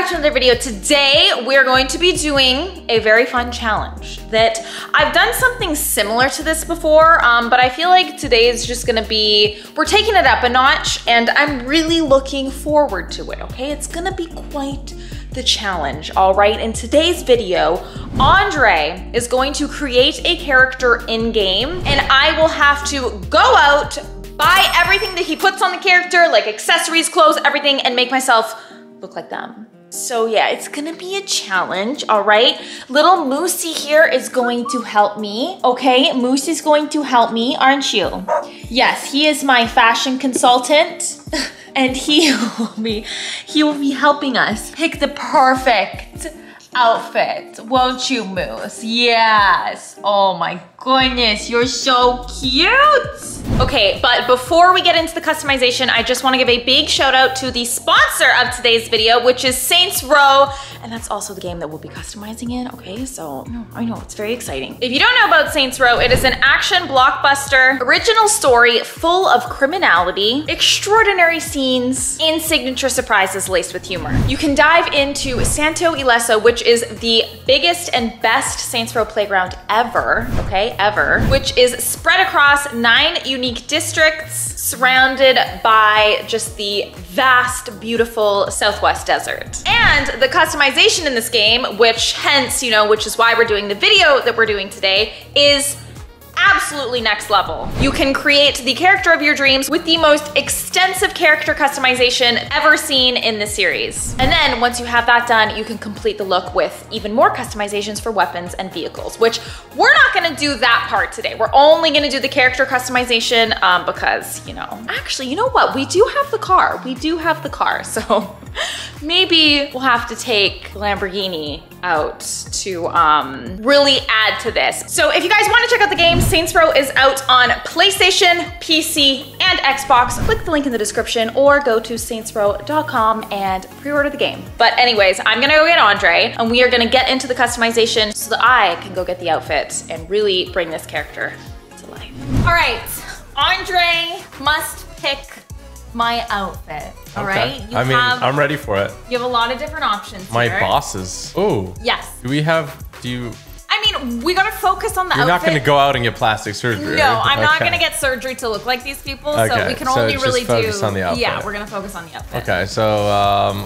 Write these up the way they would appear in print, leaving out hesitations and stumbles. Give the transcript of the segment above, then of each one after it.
back to another video. Today, we're going to be doing a very fun challenge that I've done something similar to this before, but I feel like today is just gonna be, we're taking it up a notch and I'm really looking forward to it, okay? It's gonna be quite the challenge, all right? In today's video, Andre is going to create a character in-game and I will have to go out, buy everything that he puts on the character, like accessories, clothes, everything, and make myself look like them. So yeah, it's gonna be a challenge, all right? Little Moosey here is going to help me, okay? Moosey's going to help me, aren't you? Yes, he is my fashion consultant. And he will be helping us pick the perfect outfit, won't you, Moose? Yes. Oh my goodness, you're so cute. Okay, but before we get into the customization, I just want to give a big shout out to the sponsor of today's video, which is Saints Row, and that's also the game that we'll be customizing in. Okay, so I know, it's very exciting. If you don't know about Saints Row, it is an action blockbuster, original story full of criminality, extraordinary scenes, and signature surprises laced with humor. You can dive into Santo Ileso, which is the biggest and best Saints Row playground ever, okay, ever, which is spread across 9 unique districts surrounded by just the vast, beautiful Southwest desert. And the customization in this game, which hence, you know, which is why we're doing the video that we're doing today, is absolutely next level. You can create the character of your dreams with the most extensive character customization ever seen in the series. And then once you have that done, you can complete the look with even more customizations for weapons and vehicles, which we're not gonna do that part today. We're only gonna do the character customization because, you know, actually, you know what? We do have the car. We do have the car, so maybe we'll have to take the Lamborghini out to really add to this. So if you guys wanna check out the game, Saints Row is out on PlayStation, PC, and Xbox. Click the link in the description or go to saintsrow.com and pre-order the game. But anyways, I'm gonna go get Andre and we are gonna get into the customization so that I can go get the outfit and really bring this character to life. All right, Andre must pick my outfit, all right? Okay. I mean, I'm ready for it. You have a lot of different options here. My bosses. Oh. Yes. I mean, we gotta focus on the outfit. You're not gonna go out and get plastic surgery. No, I'm not gonna get surgery to look like these people, okay. So we can only really do. Focus on the outfit. Yeah, we're gonna focus on the outfit. Okay, so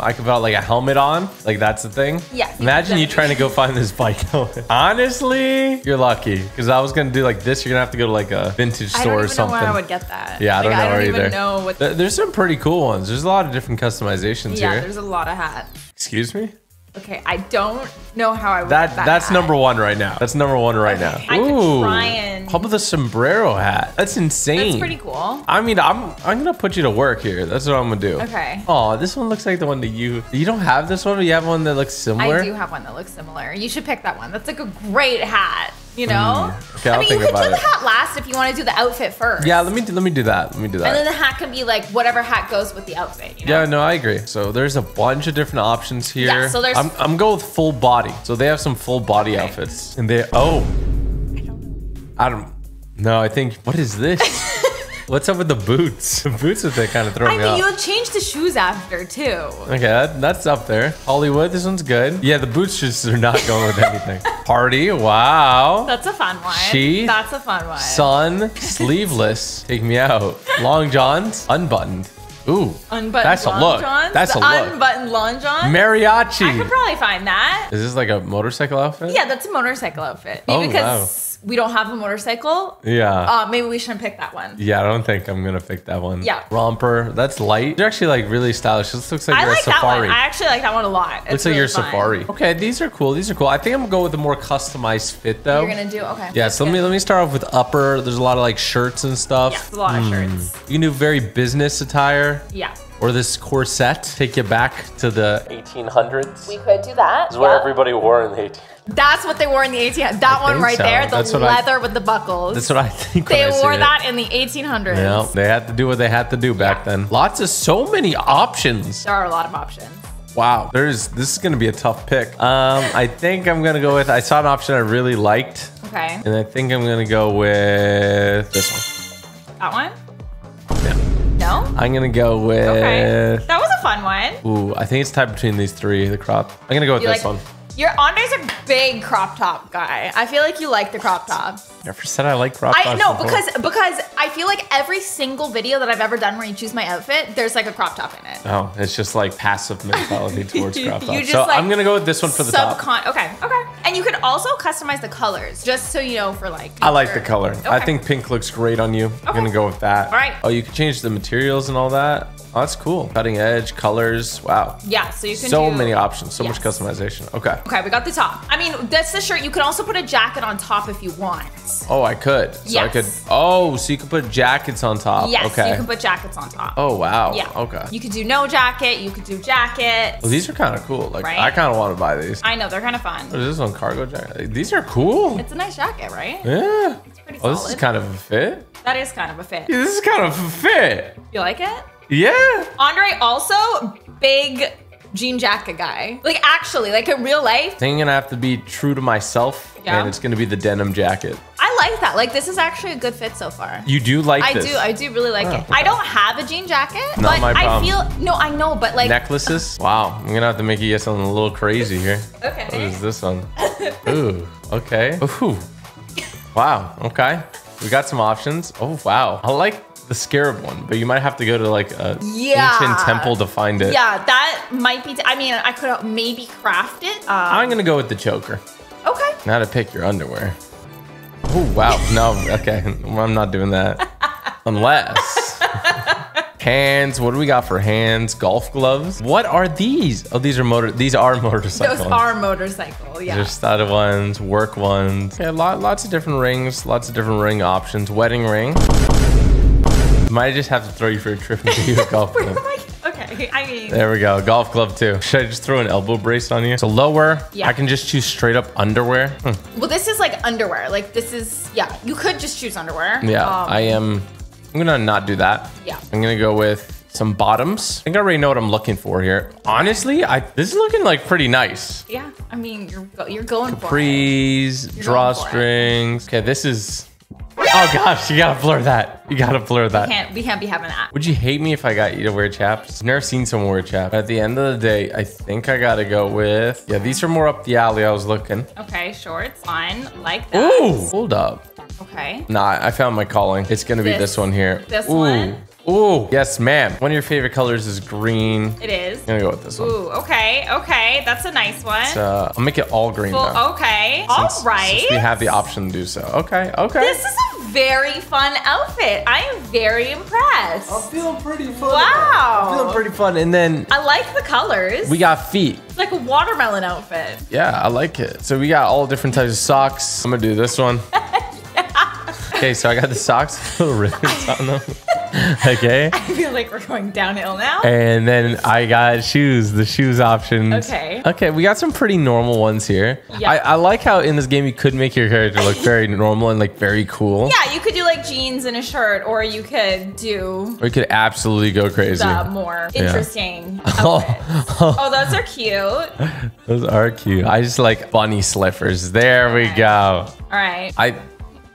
I could put like a helmet on, like that's the thing. Yes. Imagine you trying to go find this bike helmet. Honestly, you're lucky, because I was gonna do like this. You're gonna have to go to like a vintage store or something. I don't even know where I would get that. Yeah, like, I don't know either. There's some pretty cool ones. There's a lot of different customizations here. Yeah, there's a lot of hats. Excuse me. Okay, I don't know how I would that's number one right now. That's number one right now. I could try and... How about the sombrero hat? That's insane. That's pretty cool. I mean, I'm gonna put you to work here. That's what I'm gonna do. Okay. Oh, this one looks like the one that you don't have this one, but you have one that looks similar? I do have one that looks similar. You should pick that one. That's like a great hat, you know? Okay, I mean, you could do the hat last if you wanna do the outfit first. Yeah, let me do that. And then the hat can be like whatever hat goes with the outfit, you know? Yeah, no, I agree. So there's a bunch of different options here. Yeah, so there's I'm going with full body. So they have some full body outfits. And they, I think, what is this? What's up with the boots? The boots that they kind of throw me off. I mean, you'll change the shoes after too. Okay, that's up there. Hollywood, this one's good. Yeah, the boots just are not going with anything. Party, wow. That's a fun one. That's a fun one. Sun, sleeveless, take me out. Long johns, unbuttoned. Ooh, that's a look. That's a look. Unbuttoned long johns. Mariachi. I could probably find that. Is this like a motorcycle outfit? Yeah, that's a motorcycle outfit. Maybe because we don't have a motorcycle. Yeah. Maybe we shouldn't pick that one. Yeah, I don't think I'm gonna pick that one. Yeah. Romper. That's light. They're actually like really stylish. This looks like you're a safari. I actually like that one a lot. Looks like you're safari. Okay, these are cool. These are cool. I think I'm gonna go with a more customized fit though. You're gonna do okay. Yeah. So let me start off with upper. There's a lot of like shirts and stuff. Yeah, a lot of shirts. You can do very business attire. Yeah. Or this corset, take you back to the 1800s. We could do that. This is where everybody wore in the 1800s. That's what they wore in the 1800s. That one right there, the leather with the buckles. That's what I think. They wore that in the 1800s. Yeah, they had to do what they had to do back then. Lots of so many options. There are a lot of options. Wow, this is gonna be a tough pick. I think I'm gonna go with, I saw an option I really liked. Okay. And I think I'm gonna go with this one. That one? No? I'm gonna go with. Okay. That was a fun one. Ooh, I think it's tied between these three. The crop. I'm gonna go with this one. Your Andre's a big crop top guy. I feel like you like the crop top. Never said I like crop tops. I know because I feel like every single video that I've ever done where you choose my outfit, there's like a crop top in it. Oh, it's just like passive mentality towards crop tops. So like I'm gonna go with this one for the top. Okay, okay. And you could also customize the colors, just so you know for like. I like the color. Okay. I think pink looks great on you. Okay. I'm gonna go with that. All right. Oh, you can change the materials and all that. Oh, that's cool. Cutting edge, colors, wow. Yeah, so you can so many options, so much customization. Okay. Okay, we got the top. I mean, that's the shirt. You could also put a jacket on top if you want. Oh, I could. So I could, oh, so you could put jackets on top. Yes, okay. You can put jackets on top. Oh, wow. Yeah. Okay. You could do no jacket, you could do jackets. Well, these are kind of cool. Like, right? I kind of want to buy these. I know, they're kind of fun. What is this one, cargo jacket? Like, these are cool. It's a nice jacket, right? Yeah. It's pretty solid. This is kind of a fit. That is kind of a fit. Yeah, this is kind of a fit. You like it? Yeah. Andre also big jean jacket guy. Like actually, like in real life. I think I'm gonna have to be true to myself and it's gonna be the denim jacket. I like that. Like this is actually a good fit so far. You do like this? I do really like it. Okay. I don't have a jean jacket, but I feel, no, I know, but like. Necklaces? Wow, I'm gonna have to make you get something a little crazy here. Okay. What is this one? Ooh, okay. Ooh. Wow, okay. We got some options. Oh, wow. I like the scarab one, but you might have to go to like a ancient temple to find it. Yeah, that might be, I mean, I could maybe craft it. I'm gonna go with the choker. Okay. Now to pick your underwear. Oh, wow, no, okay, I'm not doing that. Unless, hands, what do we got for hands? Golf gloves? What are these? Oh, these are motorcycles. Those are motorcycle, yeah. Just studded ones, work ones. Yeah, lots of different rings, lots of different ring options. Wedding ring. Might just have to throw you for a trip and give you a golf club. Okay, I mean. There we go, golf club too. Should I just throw an elbow brace on you? So lower, I can just choose straight up underwear. Well, this is like underwear. Like this is, you could just choose underwear. Yeah, I'm gonna not do that. Yeah. I'm gonna go with some bottoms. I think I already know what I'm looking for here. Honestly, this is looking like pretty nice. Yeah, I mean, you're going capris, for it. Capris, drawstrings. Okay, this is, oh gosh, you gotta blur that. You gotta blur that. We can't be having that. Would you hate me if I got you to wear chaps? I've never seen someone wear chaps. At the end of the day, I think I gotta go with, these are more up the alley I was looking. Okay, shorts on like that. Ooh, hold up. Okay. Nah, I found my calling. It's gonna be this one here. This one? Ooh, yes ma'am. One of your favorite colors is green. It is. I'm gonna go with this one. Ooh, okay, okay. That's a nice one. I'll make it all green though. Okay, all right. Since we have the option to do so. Okay, okay. This is a very fun outfit. I am very impressed. I'm feeling pretty fun. Wow. I'm feeling pretty fun. And then. I like the colors. We got feet. It's like a watermelon outfit. Yeah, I like it. So we got all different types of socks. I'm gonna do this one. Okay, so I got the socks. Little ribbons on them. Okay. I feel like we're going downhill now. And then I got shoes, the shoes options. Okay. Okay, we got some pretty normal ones here. Yeah. I like how in this game you could make your character look very normal and like very cool. Yeah, you could do like jeans and a shirt, or you could do. We could absolutely go crazy. More interesting. Yeah. Oh, those are cute. Those are cute. I just like bunny slippers. There we go. All right. I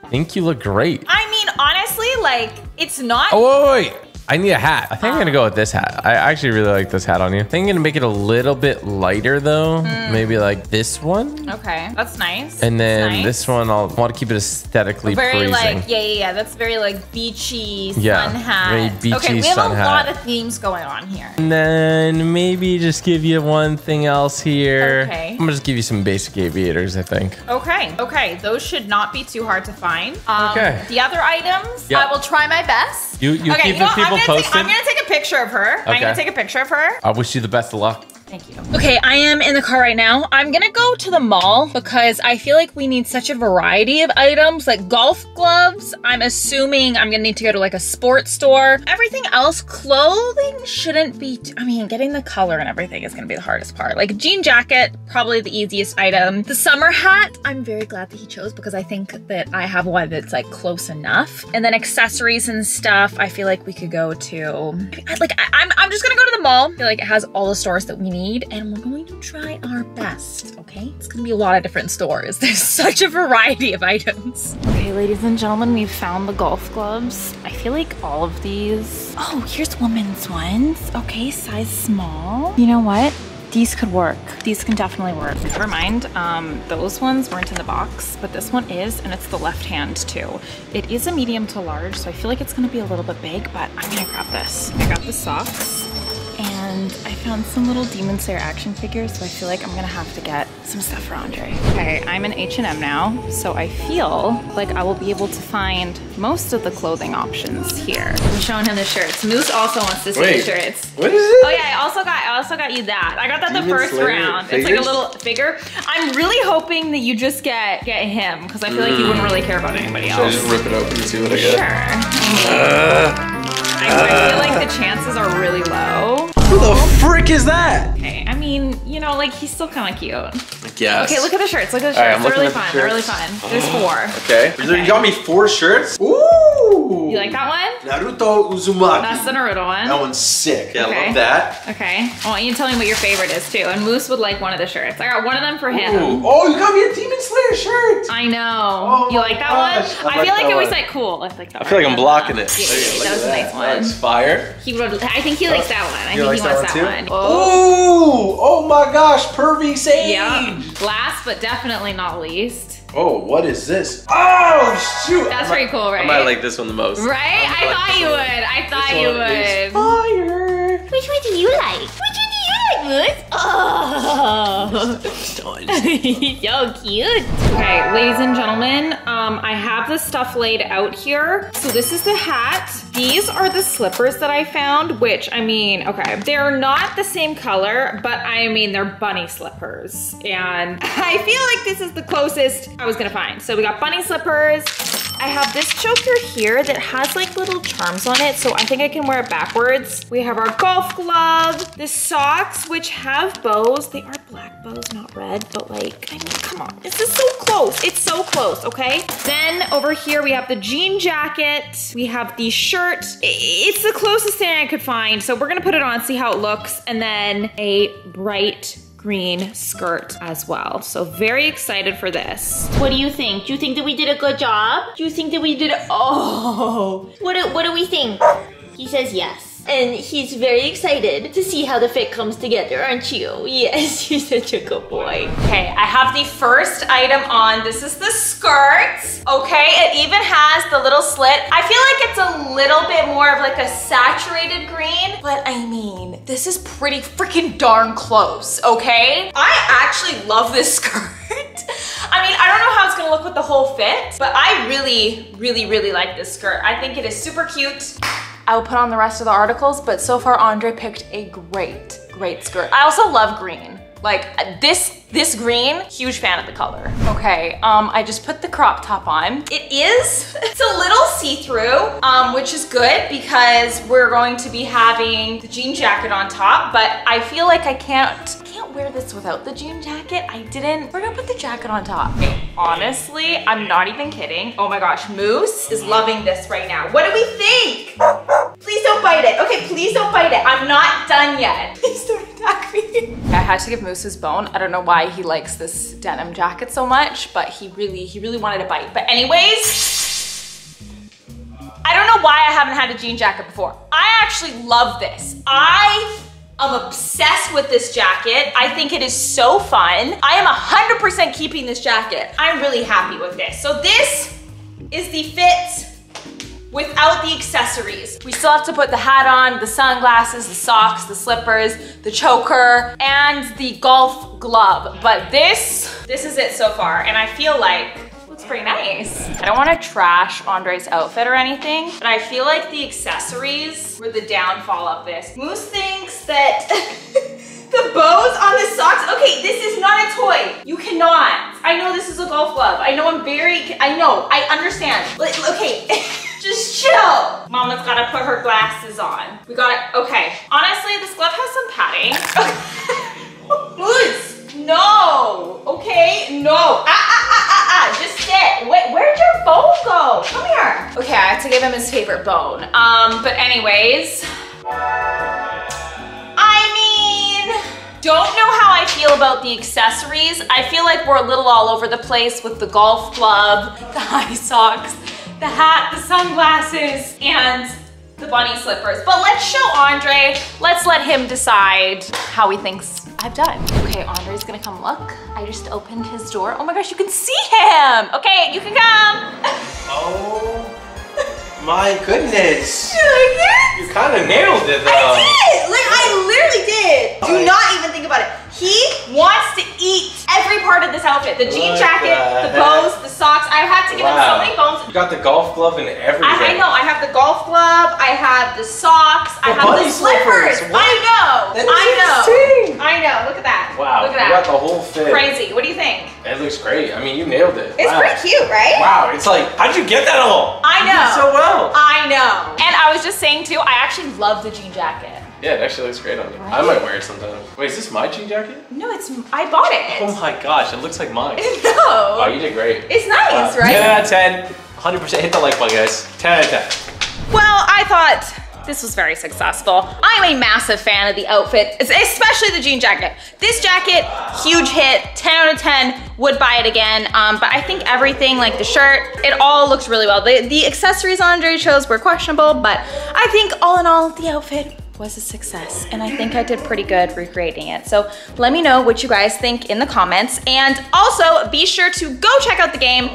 think you look great. I mean, honestly, like it's not. Oh, wait. I need a hat. I think I'm gonna go with this hat. I actually really like this hat on you. I think I'm gonna make it a little bit lighter though. Maybe like this one. Okay, that's nice. And then this one, I'll want to keep it aesthetically very pleasing. Like, yeah. That's very like beachy sun hat. Very beachy sun hat. Okay, we have a lot of themes going on here. And then maybe just give you one thing else here. Okay. I'm gonna just give you some basic aviators, I think. Okay, okay. Those should not be too hard to find. Okay. The other items, I will try my best. You keep the people. I'm gonna take a picture of her. Okay. I'm gonna take a picture of her. I wish you the best of luck. Thank you. Okay, I am in the car right now. I'm gonna go to the mall because I feel like we need such a variety of items, like golf gloves. I'm assuming I'm gonna need to go to like a sports store. Everything else, clothing shouldn't be, I mean, getting the color and everything is gonna be the hardest part. Like jean jacket, probably the easiest item. The summer hat, I'm very glad that he chose because I think that I have one that's like close enough. And then accessories and stuff, I feel like we could go to, like I'm just gonna go to the mall. I feel like it has all the stores that we need. need, and we're going to try our best, okay? It's gonna be a lot of different stores. There's such a variety of items. Okay, ladies and gentlemen, we've found the golf gloves. I feel like all of these. Oh, here's women's ones. Okay, size small. You know what? These could work. These can definitely work. Never mind, those ones weren't in the box, but this one is, and it's the left hand too. It is a medium to large, so I feel like it's gonna be a little bit big, but I'm gonna grab this. I got the socks, and I found some little Demon Slayer action figures, so I feel like I'm gonna have to get some stuff for Andre. Okay, I'm in H&M now, so I feel like I will be able to find most of the clothing options here. I'm showing him the shirts. Moose also wants to see the shirts. What is it? Oh yeah, I also got you that. I got that Demon the first Slayer round. Figures? It's like a little figure. I'm really hoping that you just get him, because I feel like you wouldn't really care about anybody else. Should I just rip it open and see what I get? Sure. I feel like the chances are really low. Who the frick is that? Okay, I mean, you know, like, he's still kind of cute. I guess. Okay, look at the shirts. Look at the shirts. Right, they're really fun. They're really fun. There's four. Okay. You got me four shirts? Ooh. You like that one? Naruto Uzumaki. That's the Naruto one. That one's sick. Yeah, okay. I love that. Okay. I want you to tell me what your favorite is, too. And Moose would like one of the shirts. I got one of them for him. Ooh. Oh, you got me a Demon Slayer shirt. I know. Oh, you like that gosh. One? I feel like it was, like, cool. I feel like I'm blocking it. Yeah, that was a nice one. That's fire. I think he likes that one. I think he wants that one. Oh. Ooh. Oh my gosh, Pervy Sage. Yeah. Last but definitely not least. Oh, what is this? Oh, shoot. That's pretty cool, right? I might like this one the most. Right? I thought you would. I thought you would. Fire. Which one do you like? Which one do you like, Moose? Oh. So cute. Okay, ladies and gentlemen, I have the stuff laid out here. So this is the hat. These are the slippers that I found, which, I mean, okay, they're not the same color, but I mean, they're bunny slippers. And I feel like this is the closest I was gonna find. So we got bunny slippers. I have this choker here that has like little charms on it, so I think I can wear it backwards. We have our golf glove, the socks, which have bows. They are black bows, not red, but like, I mean, come on. This is so close. It's so close, okay? Then over here, we have the jean jacket. We have the shirt. It's the closest thing I could find, so we're gonna put it on, see how it looks, and then a bright green skirt as well. So very excited for this. What do you think? Do you think that we did a good job? Do you think that we did what do we think? He says yes. And he's very excited to see how the fit comes together, aren't you? Yes, you're such a good boy. Okay, I have the first item on. This is the skirt, okay? It even has the little slit. I feel like it's a little bit more of like a saturated green, but I mean, this is pretty freaking darn close, okay? I actually love this skirt. I mean, I don't know how it's gonna look with the whole fit, but I really, really, really like this skirt. I think it is super cute. I will put on the rest of the articles, but so far Andre picked a great, great skirt. I also love green. Like this green, huge fan of the color. Okay, I just put the crop top on. It's a little see-through, which is good because we're going to be having the jean jacket on top, but I feel like I can't wear this without the jean jacket. We're gonna put the jacket on top. Okay, honestly, I'm not even kidding. Oh my gosh, Moose is loving this right now. What do we think? Please don't bite it. Okay, please don't bite it. I'm not done yet. Please don't attack me. I had to give Moose his bone. I don't know why he likes this denim jacket so much, but he really wanted a bite. But anyways, I don't know why I haven't had a jean jacket before. I actually love this. I'm obsessed with this jacket. I think it is so fun. I am 100% keeping this jacket. I'm really happy with this. So this is the fit without the accessories. We still have to put the hat on, the sunglasses, the socks, the slippers, the choker, and the golf glove. But this is it so far, and I feel like it looks pretty nice. I don't wanna trash Andre's outfit or anything, but I feel like the accessories were the downfall of this. Moose thinks that the bows on the socks, okay, this is not a toy. You cannot. I know this is a golf glove. I know I understand. Okay. Just chill. Mama's gotta put her glasses on. We got it, okay. Honestly, this glove has some padding. Moose, no, okay, no. Just sit. Wait, where'd your bone go? Come here. Okay, I have to give him his favorite bone. But anyways, I mean, don't know how I feel about the accessories. I feel like we're a little all over the place with the golf club, the high socks, the hat, the sunglasses, and the bunny slippers. But let's show Andre. Let's let him decide how he thinks I've done. Okay, Andre's gonna come look. I just opened his door. Oh my gosh, you can see him. Okay, you can come. Oh. My goodness. Did I get it? You kind of nailed it though. I did! Like, I literally did. Do not even think about it. He wants to eat every part of this outfit. The jean jacket, the bows, the socks. I had to give him so many bones. You got the golf glove and everything. I know. I have the golf glove. I have the socks. I have the slippers. I know. I know. I know. Look at that. Wow. Look at that. You got the whole fit. Crazy. What do you think? It looks great. I mean, you nailed it. It's pretty cute, right? Wow. It's like, how'd you get that all? I know. You did so well. I know. And I was just saying too, I actually love the jean jacket. Yeah, it actually looks great on you. Right? I might wear it sometime. Wait, is this my jean jacket? No, it's, I bought it. Oh my gosh, it looks like mine. No. Oh, you did great. It's nice, right? 10 out of 10, 100%, hit the like button, guys. 10 out of 10. Well, I thought this was very successful. I'm a massive fan of the outfit, especially the jean jacket. This jacket, huge hit, 10 out of 10, would buy it again. But I think everything, like the shirt, it all looks really well. The accessories Andre chose were questionable, but I think all in all, the outfit was a success, and I think I did pretty good recreating it. So let me know what you guys think in the comments, and also be sure to go check out the game,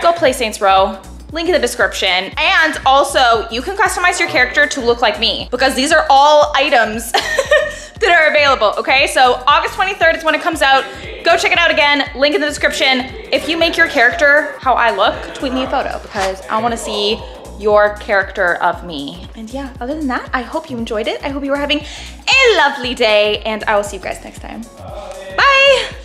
go play Saints Row, link in the description, and also you can customize your character to look like me, because these are all items that are available, okay? So August 23rd is when it comes out. Go check it out again, link in the description. If you make your character how I look, tweet me a photo, because I wanna see your character of me. And yeah, other than that, I hope you enjoyed it. I hope you were having a lovely day, and I will see you guys next time. Bye.